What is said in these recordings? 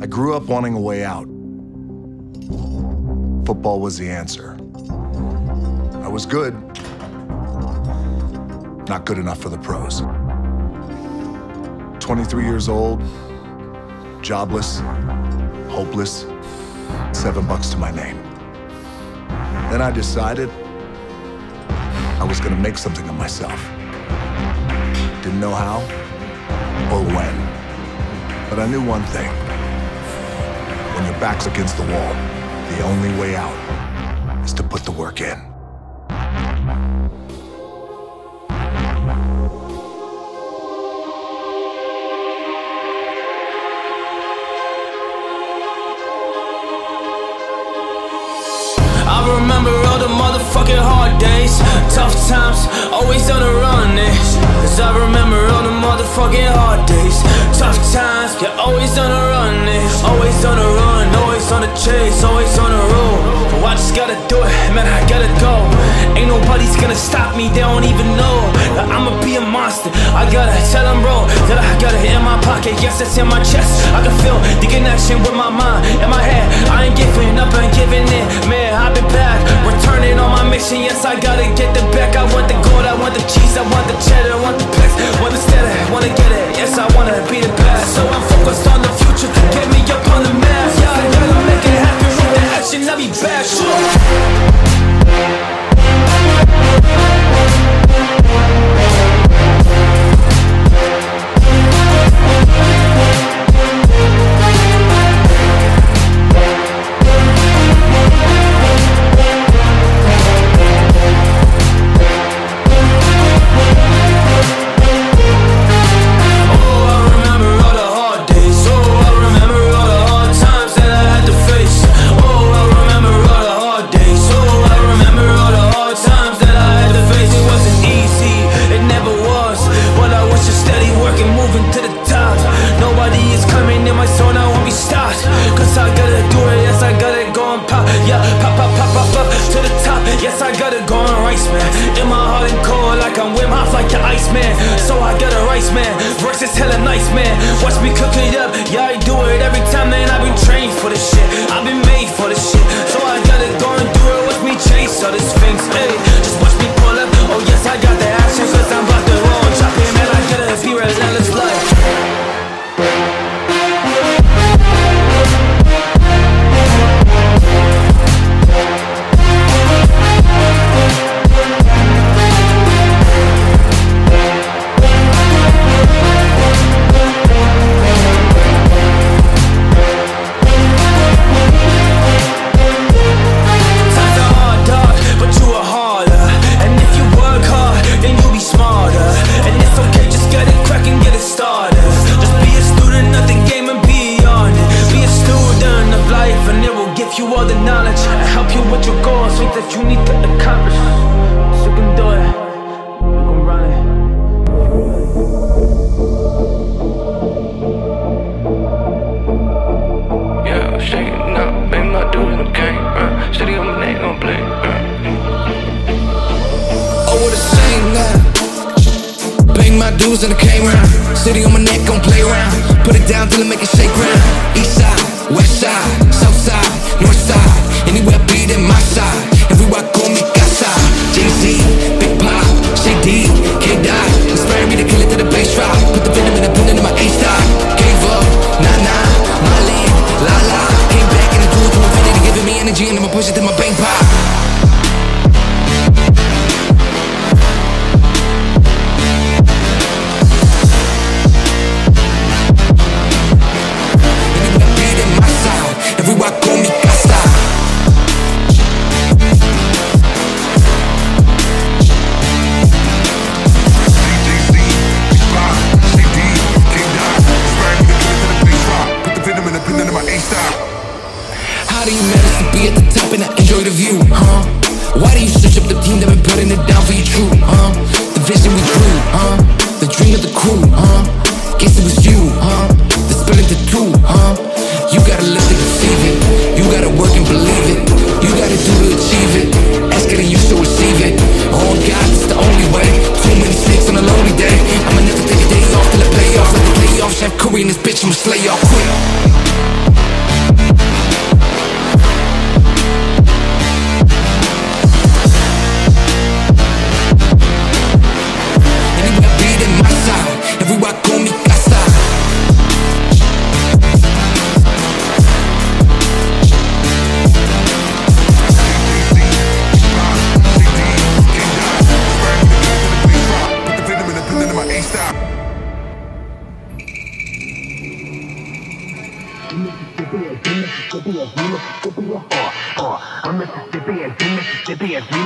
I grew up wanting a way out. Football was the answer. I was good, not good enough for the pros. 23 years old, jobless, hopeless, $7 to my name. Then I decided I was gonna make something of myself. Didn't know how or when, but I knew one thing. When your back's against the wall, the only way out is to put the work in. I remember all the motherfucking hard days, tough times, always on the run, eh? 'Cause I remember all the motherfucking hard days, tough times, yeah, always on the run, eh? Always on the run, always on the chase, always on the road. But I just gotta do it, man, I gotta go. Ain't nobody's gonna stop me, they don't even know that I'ma be a monster. I gotta tell them, bro, that I gotta hit in my pocket, yes, it's in my chest. I can feel the connection with my mind and my head. I ain't giving up, I ain't giving in, man, I've been back, returning on my mission. Yes, I gotta get the back. I want the gold, I want the cheese, I want the cheddar, I want the best, want the steady, wanna get it. Yes, I wanna be the best. So I'm focused on the future to get me up on the map. Yeah, I gotta make it happen with the action. I'll be back. Yes, I gotta go on rice, man. In my heart and cold, like I'm Wim Hof, like an ice man. So I got a rice, man. Rice is hella nice, man. Watch me cook it up, yeah, I do it every time, man. I've been trained for this shit, I've been made for this shit. So I gotta go and do it, watch me chase all this things, hey. Just watch me pull up, oh yes, I got the action, 'cause I'm about to roll and chop it, man. I gotta be relentless like you all the knowledge, I help you with your goals, things that you need to accomplish. So you can do it, you can run it. Yeah, I'm shaking up, baby, my dude in the game, city on my name, gon' play, I wanna sing now. Bang my dudes in the camera, city on my neck, gon' play around. Put it down till it make it shake round. East side, west side, south side, north side, anywhere bleeding my side. Everywhere I go, mi casa. Jay-Z, Big Pop, Shady, K-Dot, inspire me to kill it to the bass drop. Put the venom in the pen into my A-Star. Gave up, nah, my lead, la-la. Came back and the dude to infinity, giving me energy, and I'ma push it to my bang pop. How do you manage to be at the top and I enjoy the view, huh? Why do you switch up the team that been putting it down for you true, huh? The vision we drew, huh? The dream of the crew, huh? Guess it was you, huh? The spirit of the two, huh? You gotta live to conceive it. You gotta work and believe it. You gotta do to achieve it. Ask it and you shall receive it. Oh God, it's the only way. Too many snakes on a lonely day. I'ma never take a day off till I pay off. Like the playoffs, Chef Curry and this bitch, I'ma slay y'all quick. I'm Mississippi and to Mississippi and three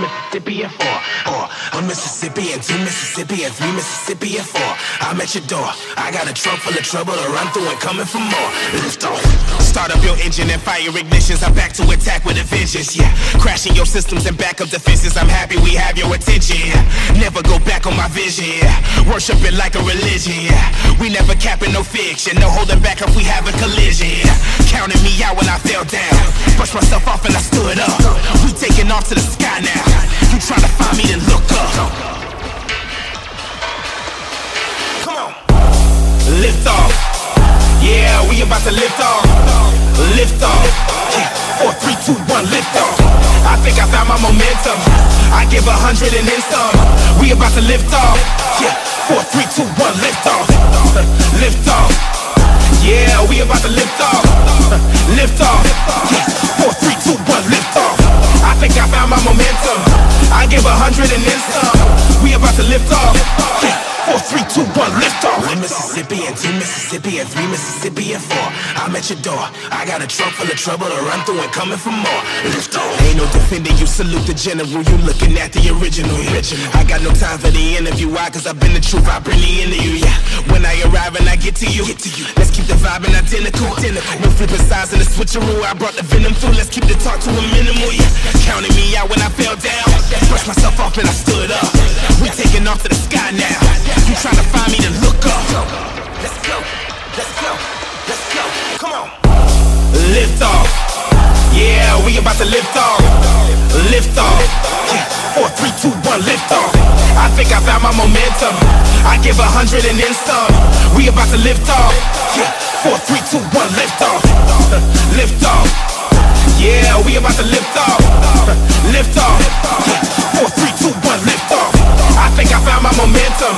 Mississippi and four. I'm at your door. I got a trunk full of trouble to run through and coming for more. Lift off. Start up your engine and fire ignitions. I'm back to attack with a vision. Yeah, crashing your systems and back up defenses. I'm happy we have your attention. Yeah. Never go back on my vision. Yeah. Worship it like a religion. Yeah. We never capping no fiction. No holding back if we have a collision. Yeah. Counting me out when I fell down. Brushed myself off and I stood up. We taking off to the sky now. You trying to find me, then look up. Come on. Lift off. Yeah, we about to lift off. Lift off. Yeah. 4, 3, 2, 1, lift off. I think I found my momentum. I give 100 and then some. We about to lift off. Yeah. 4, 3, 2, 1, lift off. Lift off. Yeah, we about to lift off. Lift off. Yeah. 4, 3, 2, 1, lift off. I think I found my momentum. I give 100 and then some. We about to lift off. Yeah. 4, 3, 2, 1, lift off. 1 Mississippi and 2 Mississippi and 3 Mississippi and 4. I'm at your door. I got a trunk full of trouble to run through and coming for more. Lift off. Ain't no defending you. Salute the general. You looking at the original. I got no time for the interview. Why? Cause I've been the truth. I bring the into you. Yeah. When I arrive and I get to you. Let's keep the vibe and identical. No flipping sides in the switcheroo. I brought the venom through. Let's keep the talk to a minimal. Yeah. Counting me out when I fell down. Brushed myself off and I stood up. We taking off to the sky now. You trying to find me, then look up. Let's go, let's go, let's go. Come on. Lift off. Yeah, we about to lift off. Lift off. Yeah. 4, 3, 2, 1, lift off. I think I found my momentum. I give 100 and then some. We about to lift off. Yeah. 4, 3, 2, 1, lift off. Lift off. Yeah, we about to lift off. Lift off. Yeah. 4, 3, 2, 1, lift off. I think I found my momentum.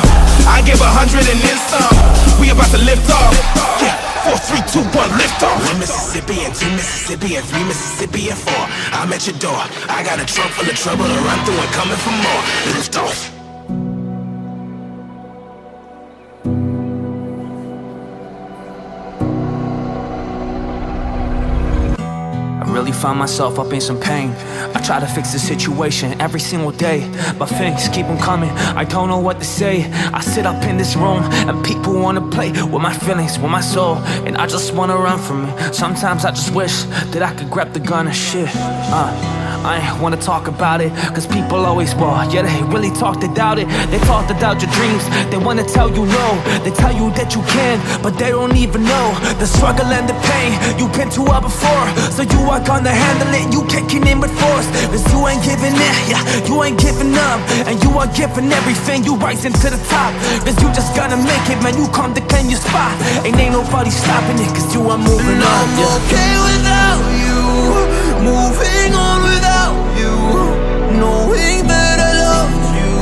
I give 100 and then some. We about to lift off. Yeah. 4, 3, 2, 1, lift off. 1 Mississippi and 2 Mississippi and 3 Mississippi and 4. I'm at your door. I got a trunk full of trouble to run through and coming for more. Lift off. Really find myself up in some pain. I try to fix the situation every single day, but things keep on coming. I don't know what to say. I sit up in this room and people want to play with my feelings, with my soul, and I just want to run from it. Sometimes I just wish that I could grab the gun and shit. I ain't wanna talk about it, cause people always ball. Yeah, they really talk to doubt it. They talk to doubt your dreams. They wanna tell you no. They tell you that you can, but they don't even know the struggle and the pain you've been to all before. So you are gonna handle it. You kicking in with force, cause you ain't giving in. Yeah, you ain't giving up, and you are giving everything. You rising to the top, cause you just gonna make it. Man, you come to claim your spot, and ain't nobody stopping it, cause you are moving on. I'm okay without you, moving on without you. Knowing that I love you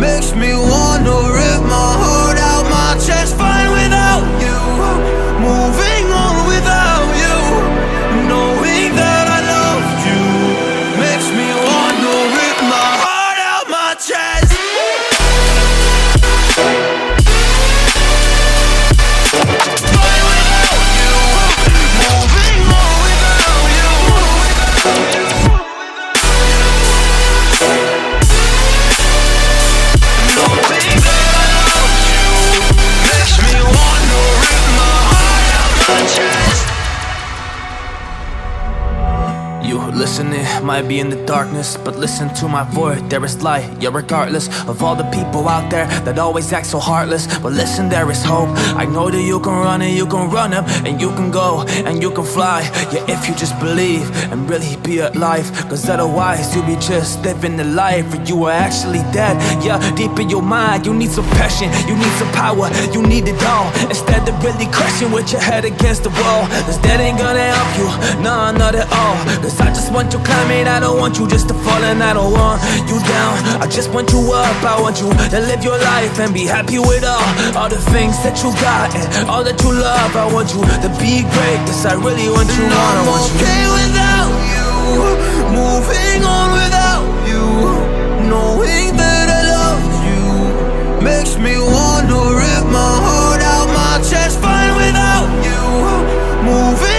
makes me wanna rip my heart out my chest. Fine without you, moving on without you. Knowing that I love you makes me wanna rip my heart out my chest. Listening might be in the darkness, but listen to my voice, there is light. Yeah, regardless of all the people out there that always act so heartless, but listen, there is hope. I know that you can run and you can run up, and you can go and you can fly. Yeah, if you just believe and really be at life, cause otherwise you'll be just living the life where you are actually dead. Yeah, deep in your mind you need some passion, you need some power, you need it all, instead of really crashing with your head against the wall. Cause that ain't gonna help you, nah, not at all. Cause I just want you climbing, I don't want you just to fall, and I don't want you down. I just want you up, I want you to live your life and be happy with all the things that you got and all that you love. I want you to be great, cause I really want you on. I want you. I'm okay without you, moving on without you. Knowing that I love you makes me wanna rip my heart out my chest. Fine without you, moving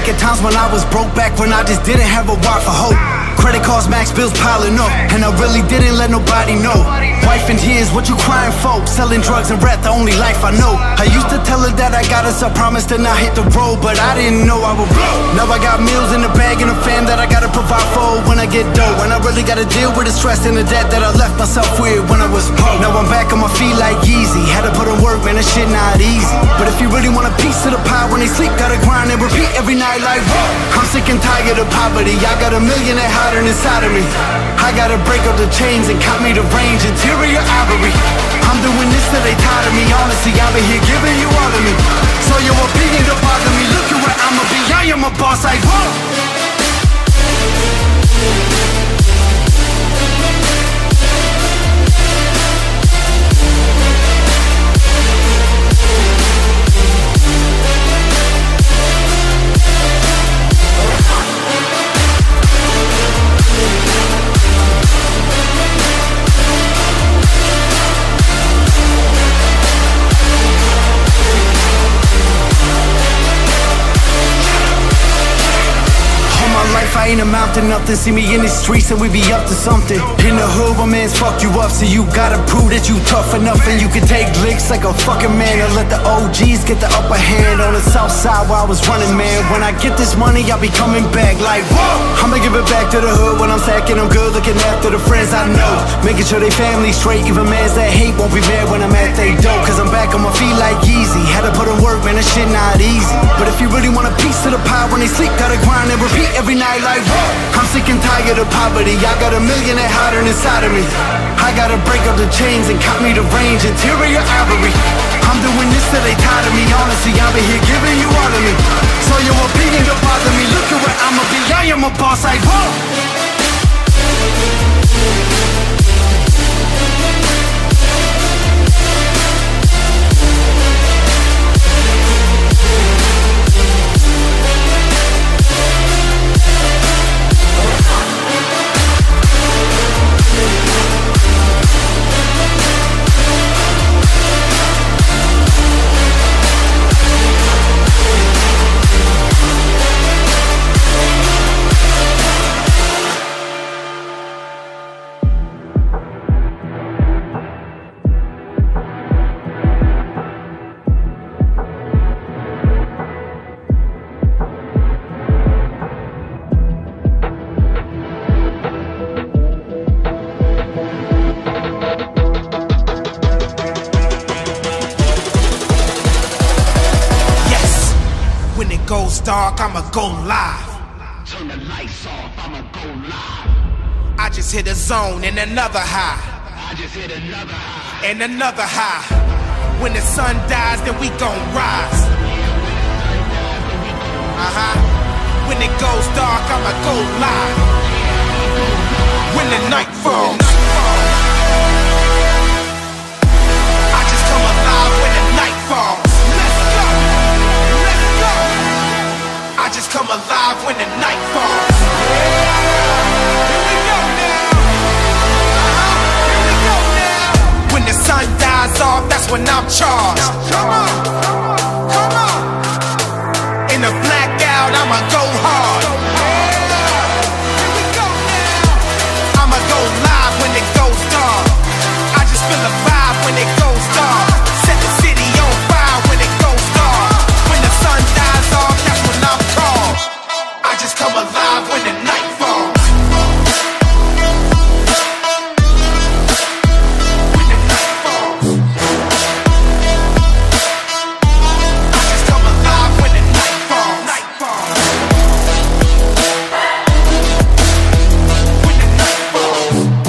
back at times when I was broke, back when I just didn't have a word for hope. Credit cards, max bills piling up, and I really didn't let nobody know. Wife and tears, what you crying for? Selling drugs and rap, the only life I know. I used to tell her that I got us, I promised to not hit the road, but I didn't know I would blow. Now I got meals in the bag and a fam that I gotta provide for when I get dough. And I really gotta deal with the stress and the debt that I left myself with when I was broke. Now I'm back on my feet like Yeezy, had to put in work, man, that shit not easy. But if you really want a piece of the pie, when they sleep, gotta grind and repeat every night like whoa. I'm sick and tired of poverty, I got a million that hiding inside of me. I gotta break up the chains and count me the range, interior ivory. I'm doing this till they tired of me, honestly, I've been here giving you all of me. So your opinion don't bother me, look at where I'ma be, I am a boss, like whoa. I ain't amounting up to see me in the streets, and we be up to something. In the hood, my man's fuck you up, so you gotta prove that you tough enough, and you can take licks like a fucking man, or let the OGs get the upper hand. On the south side where I was running, man, when I get this money, I'll be coming back like whoa. I'ma give it back to the hood when I'm stacking, I'm good, looking after the friends I know, making sure they family straight, even mans that hate won't be mad when I'm at they dope. Cause I'm back on my feet like Yeezy, had to put in work, man, that shit not easy. But if you really want a piece of the pie, when they sleep, gotta grind and repeat every night like I'm sick and tired of poverty, I got a million that hiding inside of me. I gotta break up the chains and count me the range, interior ivory. I'm doing this till they tired of me, honestly, I've been here giving you all of me. So your opinion don't bother me, look at where I'ma be, I am a boss, like whoa. Dark, I'ma go live. Turn the lights off, I'ma go live. I just hit a zone and another high. I just hit another high. And another high. When the sun dies, then we gon' rise. When it goes dark, I'ma go live. When the night falls, I just come alive when the night falls. I just come alive when the night falls. Here we go now. Here we go now. When the sun dies off, that's when I'm charged. Come on, come on, come on. In the blackout, I'ma go hard. Here we go now. I'ma go live when it goes dark. I just feel the vibe when it goes dark. Come alive when the night falls. When the night falls, I just come alive when the night falls. Night falls. When the night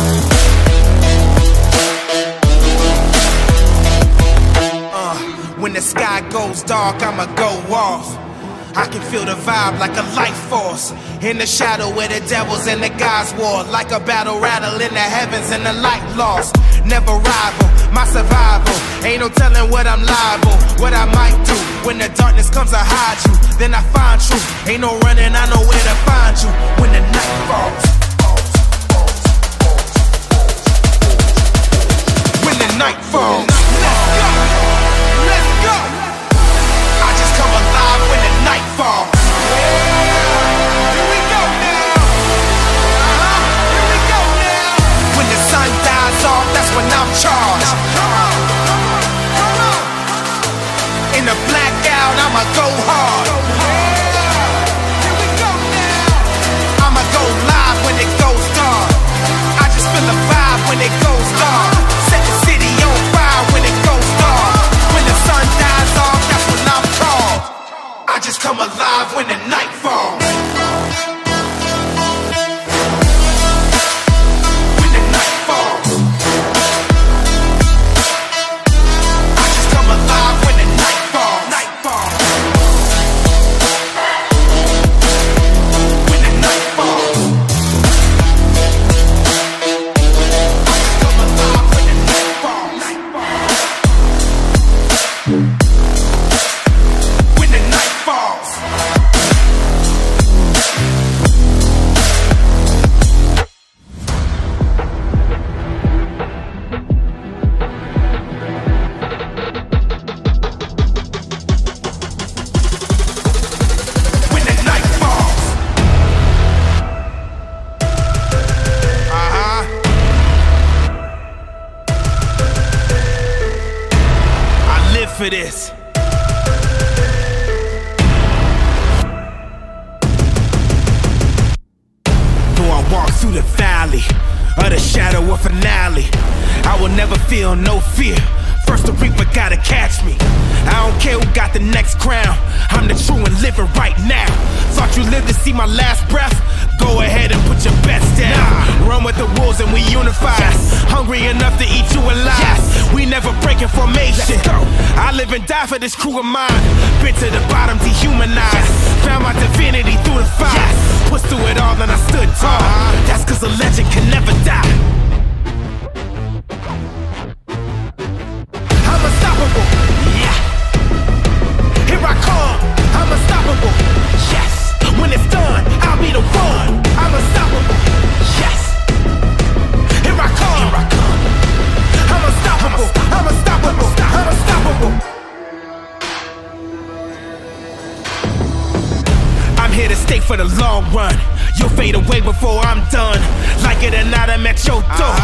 falls. When the sky goes dark, I'ma go off. I can feel the vibe like a life force. In the shadow where the devils and the gods war. Like a battle rattle in the heavens and the light lost. Never rival, my survival. Ain't no telling what I'm liable, what I might do. When the darkness comes, I hide you. Then I find truth. Ain't no running, I know where to find you. When the night falls. When the night falls. Let's go. Let's go. I just come alive when the night falls. down, I'ma go hard. Here we go now. I'ma go live when it goes dark. I just feel the vibe when it goes dark. Set the city on fire when it goes dark. When the sun dies off, that's when I'm tall. I just come alive when the night falls. For this, though I walk through the valley of the shadow of finale, I will never feel no fear. First the reaper gotta catch me. I don't care who got the next crown. I'm the true and living right now. Thought you lived to see my last breath. Go ahead and put your best down. Run with the wolves and we unify. Yes. Hungry enough to eat you alive. Yes. We never breaking formation. I live and die for this crew of mine. Been to the bottom, dehumanized. Yes. Found my divinity through the fire. Yes. Pushed through it all and I stood tall. That's cause a legend can never die. Here to stay for the long run. You'll fade away before I'm done. Like it or not, I'm at your door.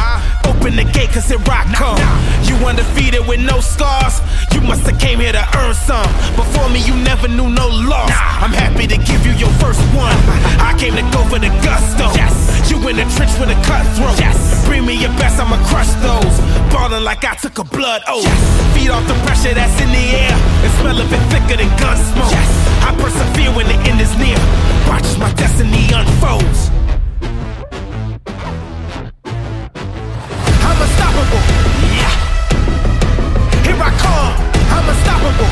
Open the gate cause here I come. You undefeated with no scars. You must have came here to earn some. Before me you never knew no loss. I'm happy to give you your first one. I came to go for the gusto. You in the trench with a cutthroat. Bring me your best, I'ma crush those. Ballin' like I took a blood oath. Feed off the pressure that's in the air. The smell of it thicker than gun smoke. I persevere when the end is near. Watch as my destiny unfolds. I'm unstoppable. Yeah. Here I come. I'm unstoppable.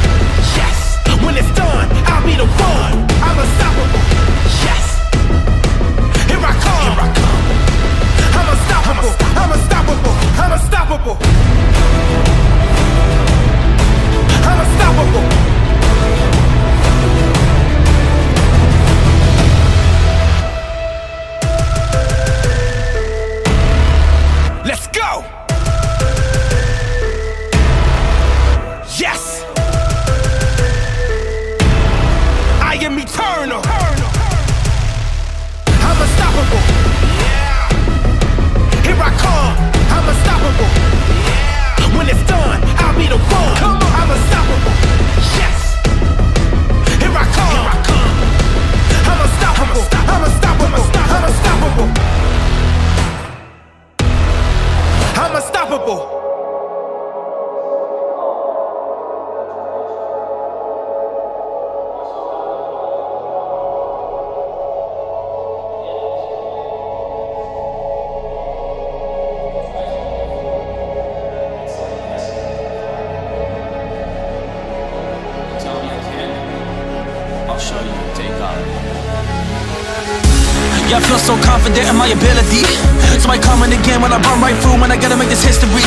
Yes. When it's done, I'll be the one. I'm unstoppable. Yes. Here I come. Here I come. I'm unstoppable. I'm unstoppable. I'm unstoppable. I'm unstoppable. Yeah, I feel so confident in my ability. Somebody coming again when I run right through. When I gotta make this history.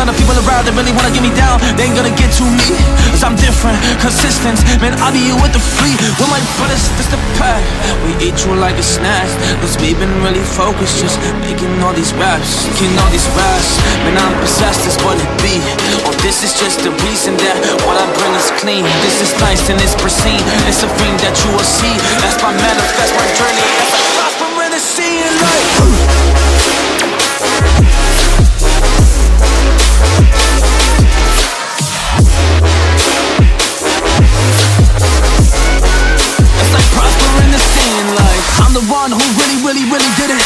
None of people around that really wanna get me down. They ain't gonna get to me. Cause I'm different, consistent. Man, I be here with the free. With my brothers, this the pack. We eat you like a snack. Cause we been really focused. Just making all these raps. Making all these raps. Man, I'm possessed, that's what it be. Oh, this is just the reason that what I bring is clean. This is nice and it's pristine. It's a thing that you will see. That's my manifest, my journey. That's my seeing light. one who really did it.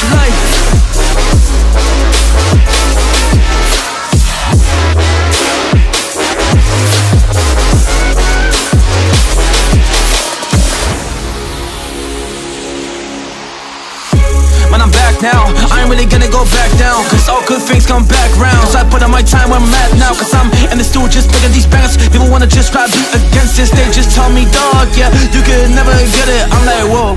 Man, I'm back now, I ain't really gonna go back down, cause all good things come back round. So I put on my time where I'm at now, cause I'm in the studio just making these bands. People wanna just try to be against this, they just tell me, dog, yeah, you could never get it. I'm like, whoa.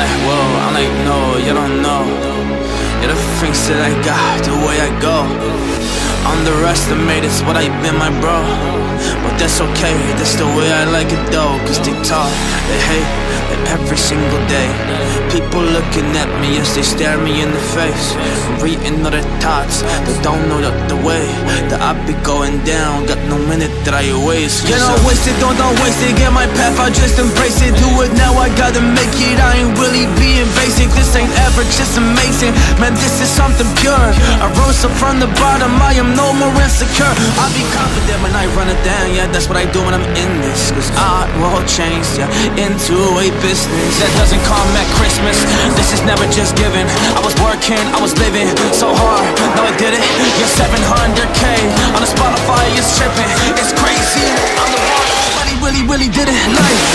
I'm like, no, you don't know. You're the things that I got, the way I go. Underestimated is what I've been, my bro. But that's okay, that's the way I like it though. Cause they talk, they hate, every single day. People looking at me as they stare me in the face. Reading other thoughts, they don't know the way that I be going down. Got no minute that I waste. Get on wasted, don't waste it. Get my path, I just embrace it. Do it now, I gotta make it. I ain't really being basic. This ain't average, it's amazing. Man, this is something pure. I rose up from the bottom, I am no more insecure. I be confident when I run it down. Yeah, that's what I do when I'm in this. Cause I won't change, yeah, into a business that doesn't come at Christmas. This is never just given. I was working, I was living so hard, now I did it. Yeah, 700K on the Spotify, it's tripping, it's crazy. I'm the one who really did it. Life,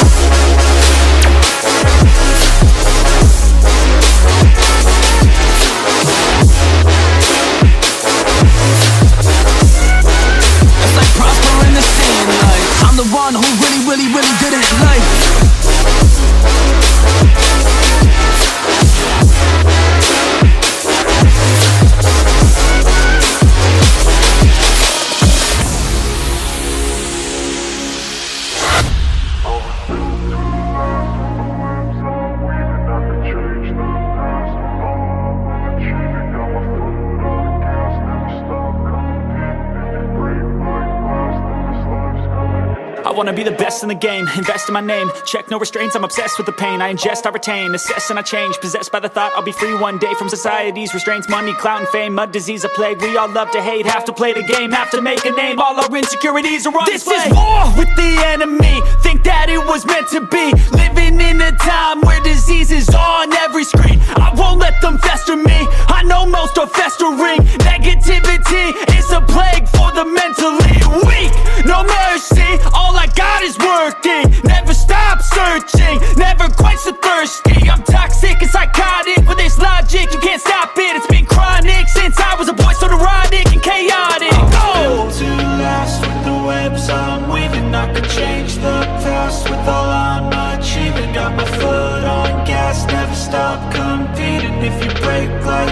it's like prosper in the sin. Like, I'm the one who really did it. Life. I wanna be the best in the game, invest in my name. Check no restraints, I'm obsessed with the pain. I ingest, I retain, assess and I change. Possessed by the thought I'll be free one day from society's restraints. Money, clout and fame, mud, disease, a plague. We all love to hate, have to play the game, have to make a name. All our insecurities are on display. This is war with the enemy, think that it was meant to be. Living in a time where disease is on every screen. I won't let them fester me, I know most are festering. Negativity is a plague for the mentally weak. No mercy, all I got is working. Never stop searching, never quite so thirsty. I'm toxic and psychotic with this logic, you can't stop it. It's been chronic since I was a boy, so neurotic and chaotic. I'm built to last with the webs I'm weaving. I could change the past with all I'm achieving. Got my foot on gas, never stop competing. If you break like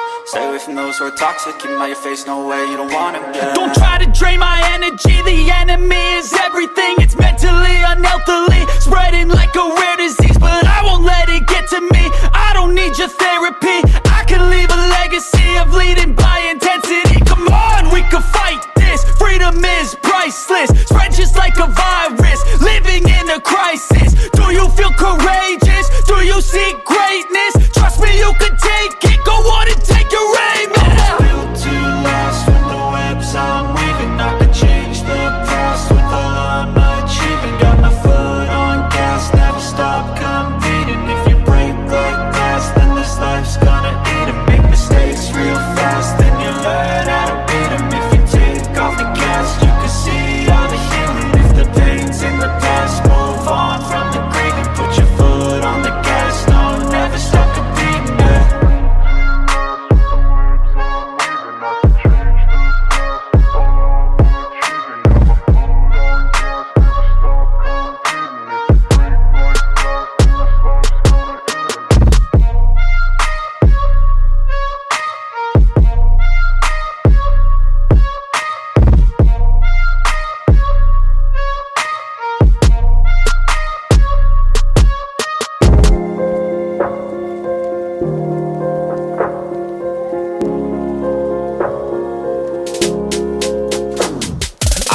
Stay away from those who are toxic. Keep them out your face, no way, you don't want them, yeah. Don't try to drain my energy. The enemy is everything. It's mentally, unhealthily, spreading like a rare disease. But I won't let it get to me. I don't need your therapy. I can leave a legacy of leading by intensity. Come on, we can fight this. Freedom is priceless. Spread just like a virus. Living in a crisis. Do you feel courageous? Do you seek greatness? Trust me, you can take it. Go on and take your aim. I'm built to last with the webs I'm weaving. I could change the past with all I'm achieving. Got my foot on gas, never stop competing. If you break like glass, then this life's gonna eat 'em. Make mistakes real fast, then you learn how to beat 'em. If you take off the gas, you can see all the healing. If the pain's in the past, move on from the grave and put your foot on the gas. No.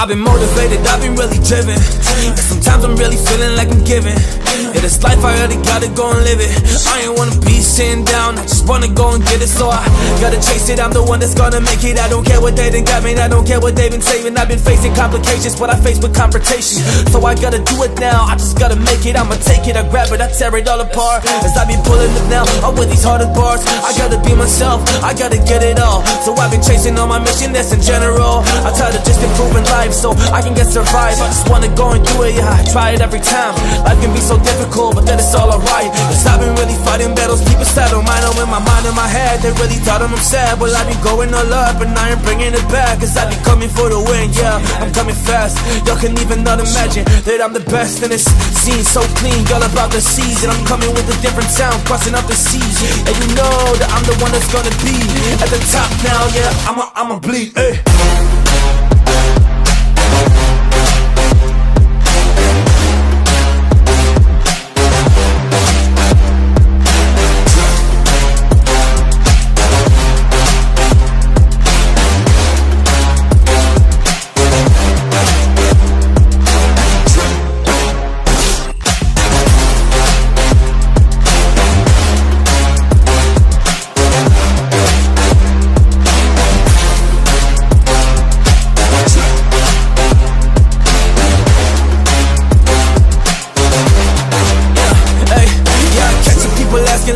I've been motivated, I've been really driven, and sometimes I'm really feeling like I'm giving. Yeah, this life I really gotta go and live it. I ain't wanna be sitting down, I just wanna go and get it. So I gotta chase it, I'm the one that's gonna make it. I don't care what they done got me, I don't care what they been saving. I've been facing complications, but I faced with confrontation. So I gotta do it now, I just gotta make it. I'ma take it, I grab it, I tear it all apart. As I be pulling it now, I'm with these harder bars. I gotta be myself, I gotta get it all. So I've been chasing on my mission, that's in general. I try to just improve in life so I can get survive. I just wanna go and do it, yeah, I try it every time. Life can be so difficult, but then it's all alright. Cause I've been really fighting battles deep inside of mine. I'm in my mind and my head, they really thought I'm sad. Well, I be going all up and I ain't bringing it back. Cause I be coming for the win, yeah, I'm coming fast. Y'all can even not imagine that I'm the best. And it's seen so clean, y'all about the season. I'm coming with a different sound, crossing up the seas. And you know that I'm the one that's gonna be at the top now, yeah, I'ma bleed, ayy.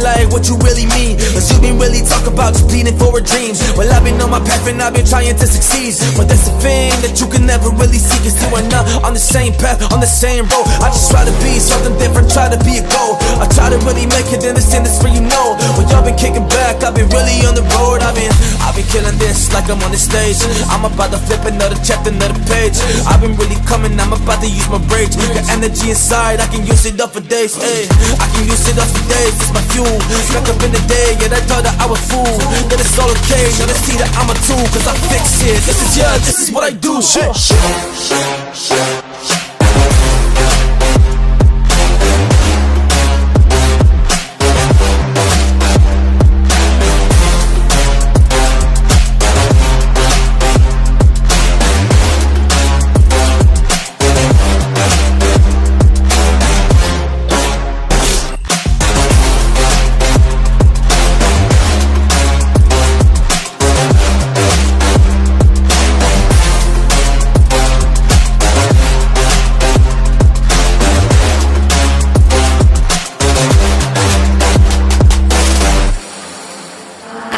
Like what you really mean, cause you been really talking about just bleeding for a dreams. Well, I've been on my path and I've been trying to succeed, but that's the thing that you can never really see, cause you are not on the same path, on the same road. I just try to be something different, try to be a goal. I try to really make it in this industry, you know. Well, y'all been kicking back, I've been really on the road. I've been killing this like I'm on the stage. I'm about to flip another chapter, another page. I've been really coming, I'm about to use my rage. The energy inside, I can use it up for days, ayy. I can use it up for days, it's my fuel. Stuck up in the day, yeah, they thought that I was fool. That it's all okay, now they see that I'm a tool. Cause I fix it, this is yeah, this is what I do.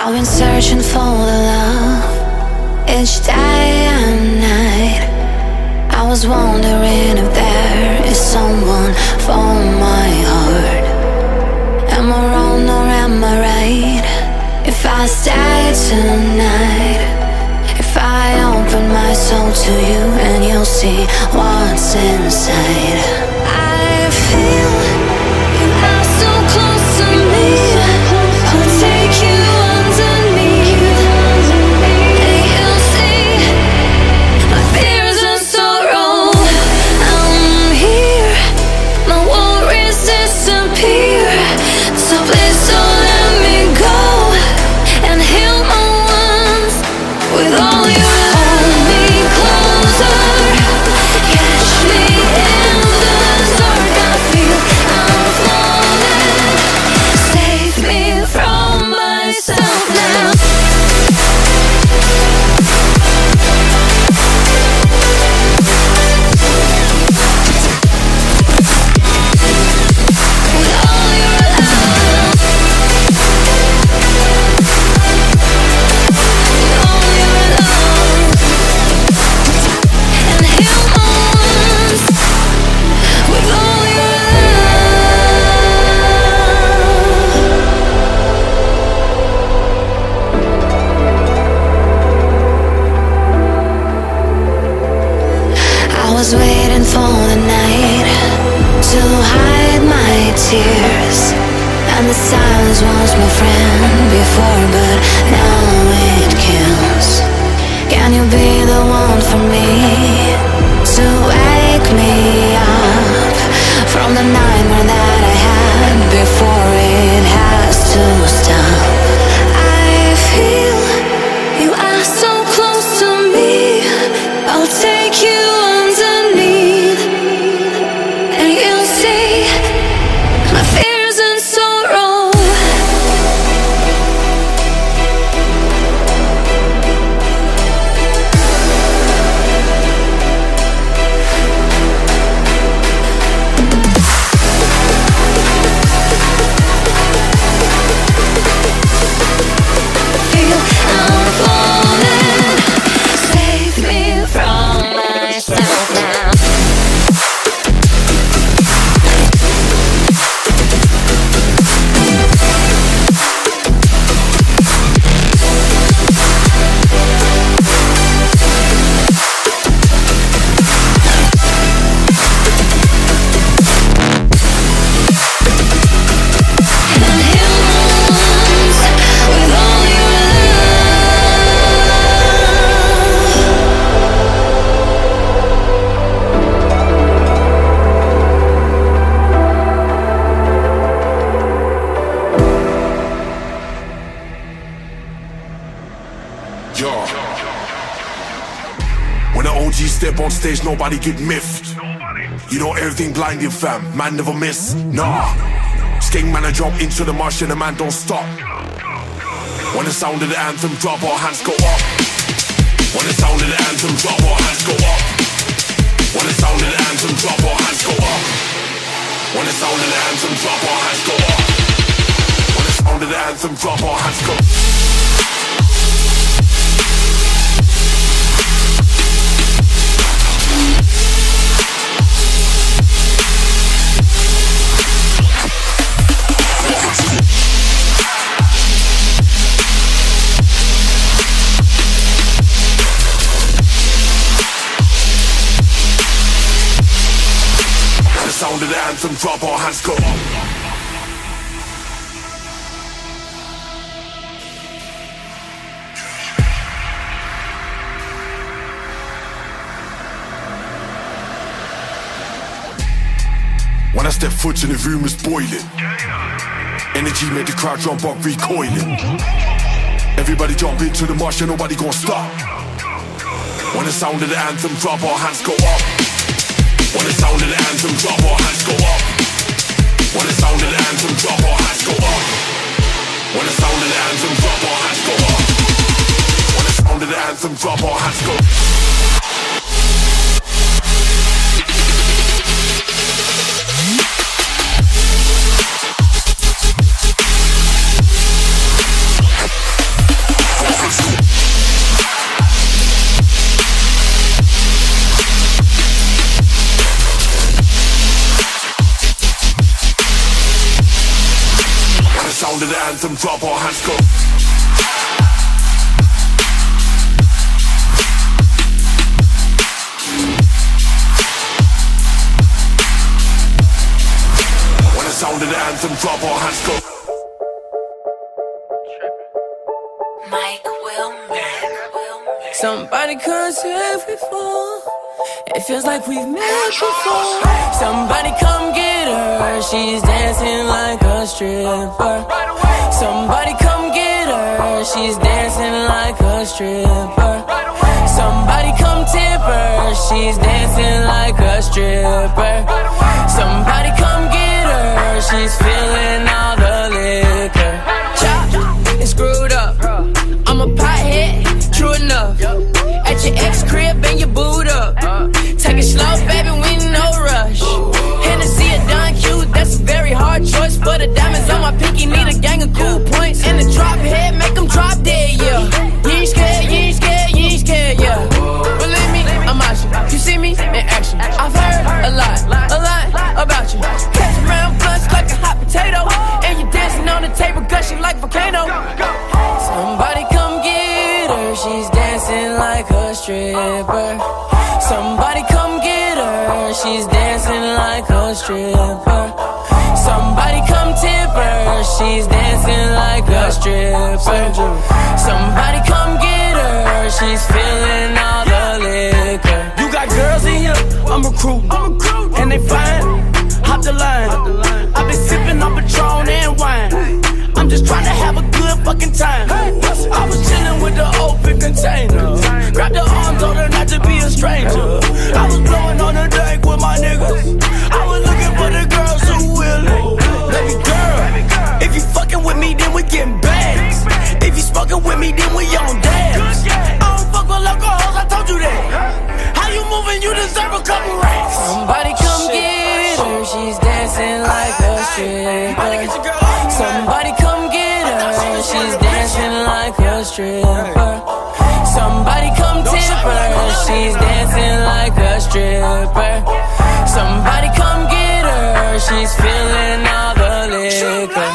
I've been searching for the love each day and night. I was wondering if there is someone for my heart. Am I wrong or am I right? If I stay tonight, if I open my soul to you and you'll see what's inside. I feel you are so close to me, I'll take you. Waiting for the night to hide my tears, and the silence was my friend before, but now it kills. Can you be the one for me to wake me up from the nightmare that I had before? It has to stop. I feel you are so close to me, I'll take you. step on stage, nobody get miffed. You know everything blinding, fam, man never miss. Nah, skank man I jump into the marsh and the man don't stop. When the sound of the anthem drop, our hands go up. When the sound of the anthem drop, our hands go up. When the sound of the anthem drop, our hands go up. When the sound of the anthem drop, our hands go up. When the sound of the anthem drop, our hands go up. Sound of the anthem drop, our hands go up. When I step foot in the room, it's boiling. Energy made the crowd jump up, recoiling. Everybody jump into the marsh and nobody gon' stop. When the sound of the anthem drop, our hands go up. When the sound of the anthem drop, our hands go up. When the sound of the anthem drop, our hands go up. When the sound of the anthem drop, our hands go up. When the sound of the anthem drop, our hands go up. Sound of the anthem drop, our hands go. When the sound of the anthem drop, our hands go. Mike Wilman. Somebody comes here if we fall. It feels like we've met before. Somebody come get her, she's dancing like a stripper. Somebody come get her, she's dancing like a stripper. Somebody come tip her, she's dancing like a stripper. Somebody come get her, she's feeling all the liquor. Chopped and screwed up, I'm a pothead, true enough. At your ex crib and your boot up, take it slow, baby, we no rush. Hennessy or Don Q, that's a very hard choice. For the diamonds on my pinky, need a gang of cool points. And the drop head, make them drop dead, yeah. You ain't scared, you ain't scared, you ain't scared, yeah. Believe me, I'm out you. You see me in action. I've heard a lot about you. Catch around blunts like a hot potato, and you dancing on the table, gushing like volcano. Somebody come get her, she's dancing like a stripper. Somebody come get her, she's dancing like a stripper. Somebody come tip her, she's dancing like a stripper. Somebody come get her, she's feeling all the liquor. You got girls in here, I'm recruiting, and they fine, hop the line. I've been sipping on Patron and wine, I'm just trying to have a good fucking time. I was chilling with the open container, grabbed the arms, told her not to be a stranger. I was blowing on the dank with my niggas, I was looking for the girls who willing. Baby girl, if you fucking with me, then we getting bags. If you smoking with me, then we on dabs. I don't fuck with local hoes, I told you that. How you moving, you deserve a couple racks. Somebody come get her, she's dancing like a stripper. Somebody come get her, she's dancing like a stripper. Somebody come tip her, she's dancing like a stripper. Somebody come get her, she's feeling all the liquor.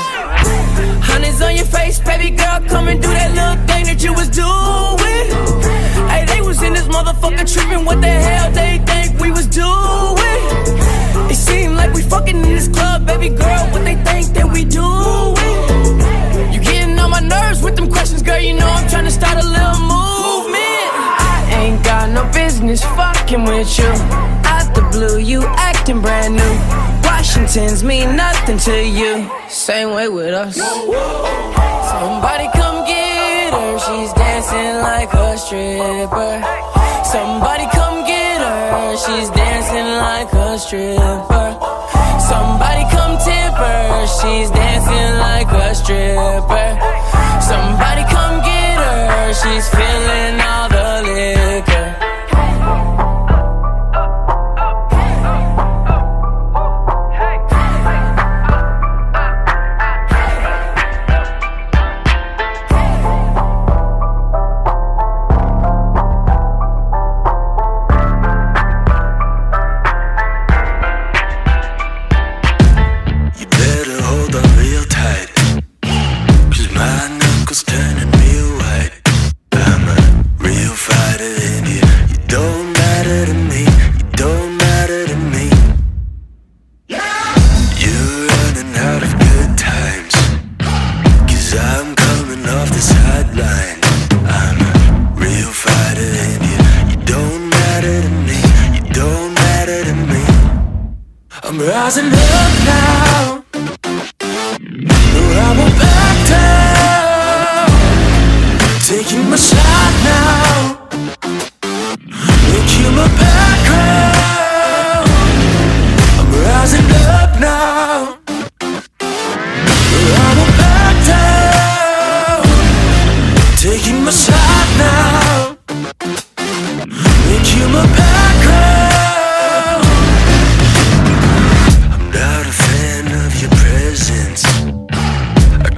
Honey's on your face, baby girl, come and do that little thing that you was doing. Hey, they was in this motherfucker tripping, what the hell they think we was doing? It seemed like we fucking in this club, baby girl, what they think that we doing? You getting on my nerves with them questions, girl, you know I'm trying to start a little movement. I ain't got no business fucking with you. Out the blue, you acting brand new. Washingtons mean nothing to you, same way with us. Somebody come get her, she's dancing like a stripper. Somebody come get her, a stripper. Somebody come tip her, she's dancing like a stripper. Somebody come get her, she's feeling all the liquor. Rising up now, I won't back down. Taking my shot now, look in my background. I'm rising up now, I won't back down. Taking my shot now, look in my background.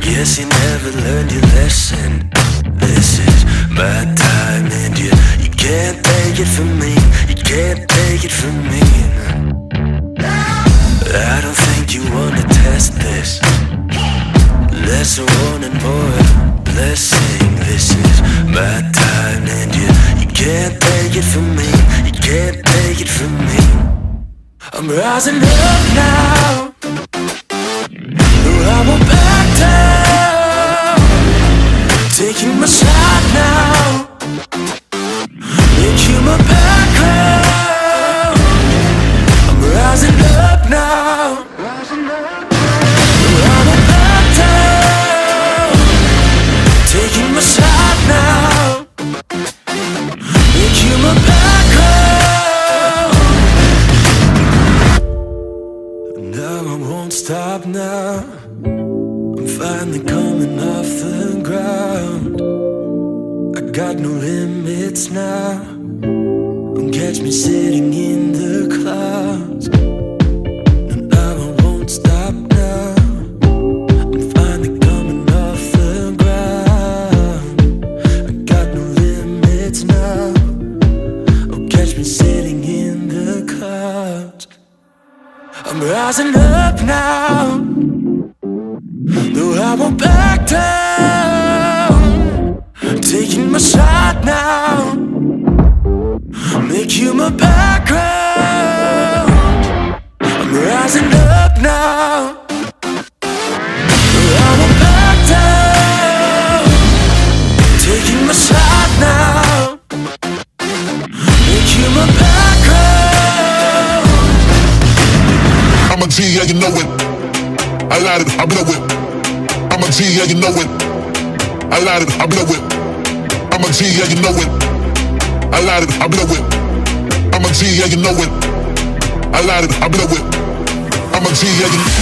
Guess you never learned your lesson. This is my time, and you can't take it from me. You can't take it from me. I don't think you wanna test this. Lesser one and more blessing. This is my time, and you can't take it from me. You can't take it from me. I'm rising up now. I won't back down. Taking my shot now, making my background. I'm rising up now, I'm a back down. Taking my shot now, making my background. Now I won't stop now, I'm finally coming off the ground. I got no limits now. Don't catch me sitting in the clouds. And I won't stop now. I'm finally coming off the ground. I got no limits now. Don't catch me sitting in the clouds. I'm rising up now. No, I won't back down. Taking my shot now, make you my background. I'm rising up now. I won't back down. Taking my shot now, make you my background. I'm a G, yeah, you know it. I lied it, I blew it. I'm a G, yeah, you know it. I lied it, I blow it. I'm a G, yeah, you know it. I lied it, I blow it. I'm a G, yeah, you know it. I lied it, I blow it. I'm a G, yeah, you know it.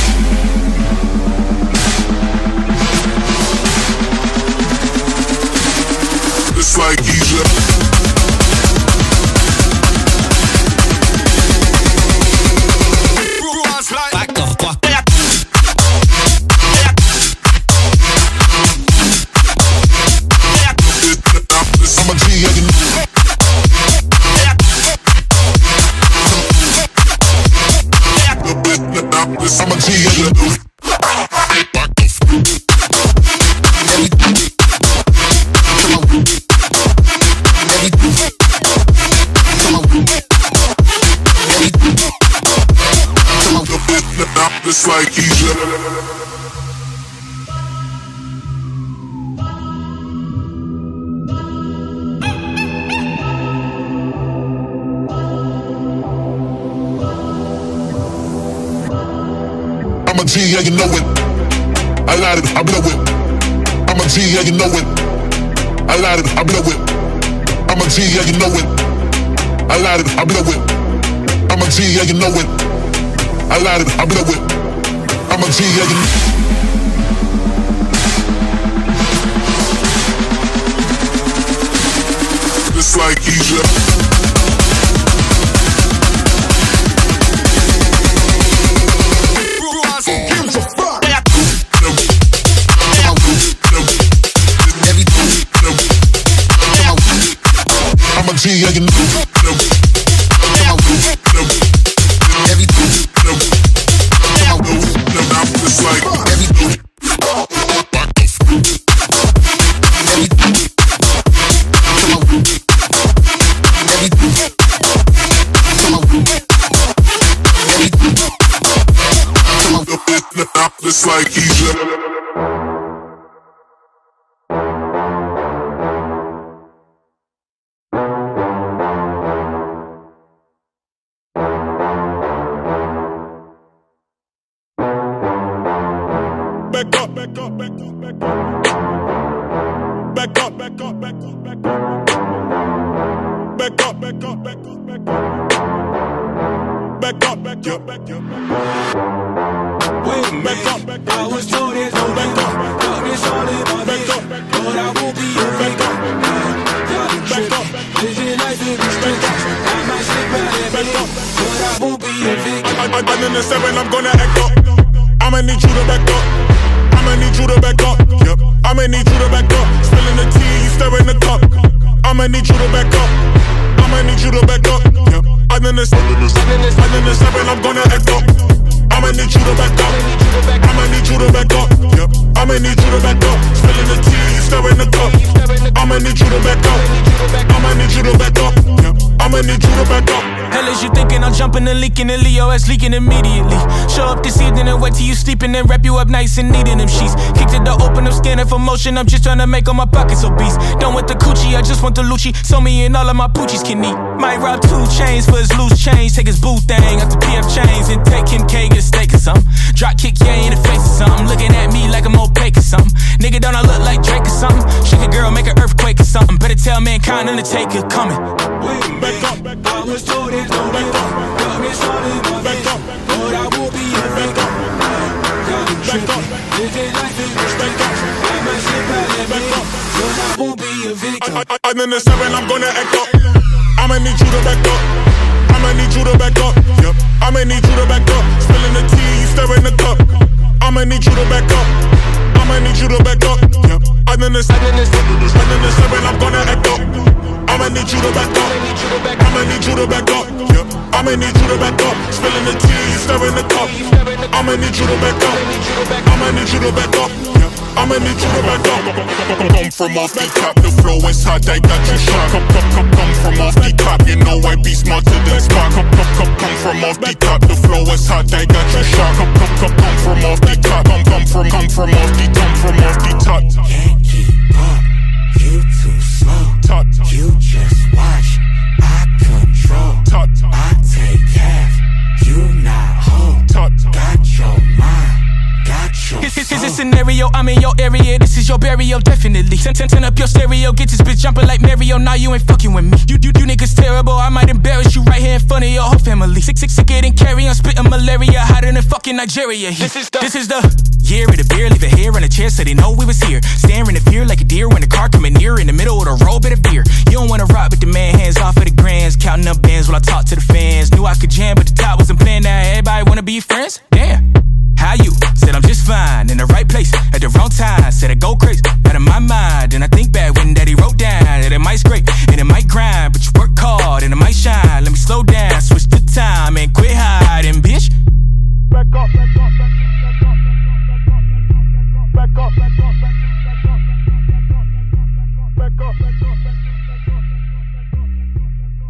It's like Egypt. Back the fuck. I'm a G, yeah, you know. It's like Egypt. I'm a G, yeah, you know it. I lied it, I blow it. I'm a G, yeah, you know it. I lied it, I blow it. I'm a G, yeah, you know it. I lied it, I blow it. I'm a G, yeah, you know it. I lied it, I blow it. I'm a G, yeah, you know. It's like Egypt. It's like Egypt. Leaking and Leo ass leaking immediately. Show up this evening and wait till you sleeping and wrap you up nice and neat in them sheets. Kicked at the open, I'm scanning for motion. I'm just trying to make all my pockets obese. Done with the coochie, I just want the Lucci, so me and all of my poochies can eat. Might rob 2 chains for his loose change. Take his boo thing out the PF Chains and take him K, get a steak or something. Drop kick yeah in the face or something. Looking at me like I'm opaque or something. Nigga, don't I look like Drake or something? Shake a girl, make an earthquake or something. Better tell mankind Undertaker coming. Back up, back up. I was told it don't back up. It's all in my back up, but I will be a back up. Back up, living life in perspective. I might slip out and back up, but I will be a victim. I'm in the 7, I'm gonna act up. I'ma need you to back up. I'ma need you to back up. Yep. I'ma need you to back up. Spilling the tea, you stirring the cup. I'ma need you to back up. I'ma need you to back up. Yep. I'm in the 7, I'm gonna act up. I'ma need you to back up. I'ma need you to back up. Yep. I'ma need you to back up. Spilling the tea, you stirring the cup. I'ma need you to back up. I'ma need you to back up. I'ma need you to back up. Come from off the top, the flow is hot, I got you shot. Come from off the top, you know I be smarter than Spock. Come from off the top, the flow is hot, I got you shot. Come from off the top, come from off the top, from off the top. Can't keep up, you too slow. You just watch, I control. I take half, you not whole. Got your mind, got your soul. This is a scenario, I'm in your area. This is your burial, definitely. Turn up your stereo, get this bitch jumping like Mario. Now you ain't fucking with me. You niggas terrible, I might embarrass you right here in front of your whole family. Sick it and carry on, spitting malaria, hotter than fucking Nigeria. This is the year of the beer, leave a hair in a chair so they know we was here. Staring in fear like a deer when the car coming near. In the middle of the road, bit of beer. You don't wanna rock with the man, hands off of the grands. Counting up bands while I talk to the fans. Knew I could jam, but the top wasn't playing. Now everybody wanna be friends? Damn, how you? Said I'm just fine, in the right place, at the wrong time. Said I go crazy, out of my mind. And I think back when daddy wrote down that it might scrape, and it might grind, but you work hard, and it might shine. Let me slow down, switch the time, and quit hiding, bitch. Back up, back up, back up. Back up, back up, back up, back up, back up, back up,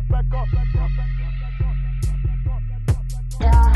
back up, back up, back up.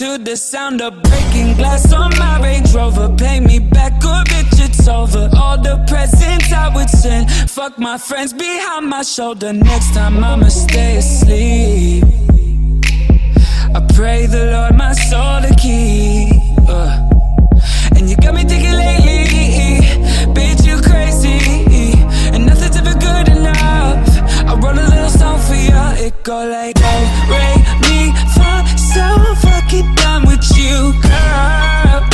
to the sound of breaking glass on my Range Rover. Pay me back or bitch it's over. All the presents I would send, fuck my friends behind my shoulder. Next time I'ma stay asleep, I pray the Lord my soul to keep. And you got me thinking lately, bitch you crazy, and nothing's ever good enough. I wrote a little song for you, it go like oh, Ray, me, fa, so fucking done with you, girl.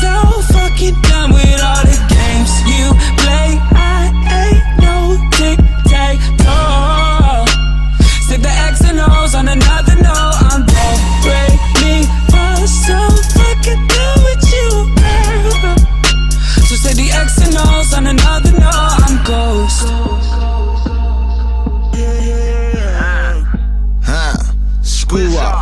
So fucking done with all the games you play. I ain't no tic-tac-toe. Stick the X and O's on another note. I'm done, Ray, me, fa, so fucking done with you, girl. So say the X and O's on another note. I'm ghost. Screw up.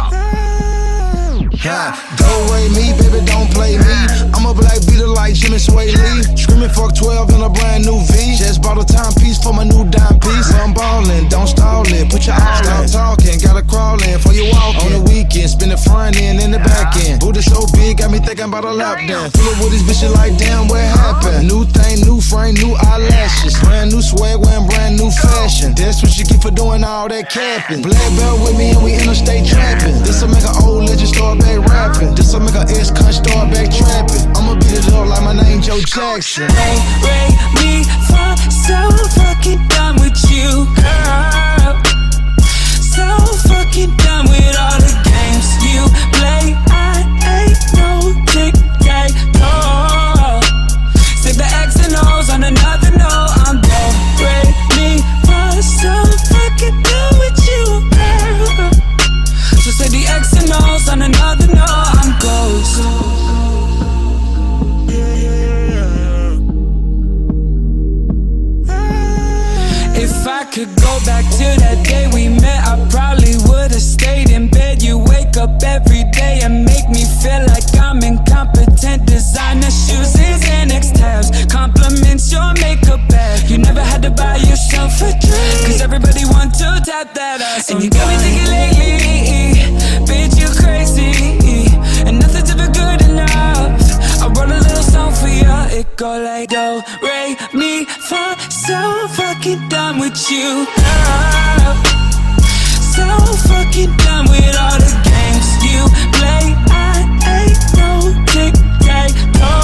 Go away me, baby, don't play me. I'm a black beater like Jimmy Sway Lee. Screaming fuck 12 in a brand new V. Just bought a timepiece for my new dime piece. Well, I'm ballin', don't stall it, put your all in. Stop talking, gotta crawl in for you walk. On the weekend, spin the front end and the back end. Booty so big, got me thinking about a lockdown. Fill up with these bitches like damn, what happened? New thing, new frame, new eyelashes. Brand new swag, wearing brand new fashion. That's what you get for doing all that capping. Black belt with me and we interstate trapping. This'll make an old legend start back rapping. This'll make an ex cunt start back trapping. I'ma beat it up like my name Joe Jackson. Ray, me, fa, so fucking done with you, girl. So fucking done with all the games you play. I ain't no tic-tac-toe. Stick the X and O's on another note. I'm done. Ray, me, fa, so fucking done with you, girl. So say the X and O's on another note. I'm ghost. If I could go back to that day we met, I probably would've stayed in bed. You wake up every day and make me feel like I'm incompetent. Designer shoes is NX tabs, compliments your makeup bag. You never had to buy yourself a drink, cause everybody want to tap that ass. And you got me thinking lately, bitch you crazy, and nothing's ever good enough. I wrote a little song for you, it go like do, re, mi, fa. So fucking done with you, girl. So fucking done with all the games you play. I ain't no tic-tac-toe.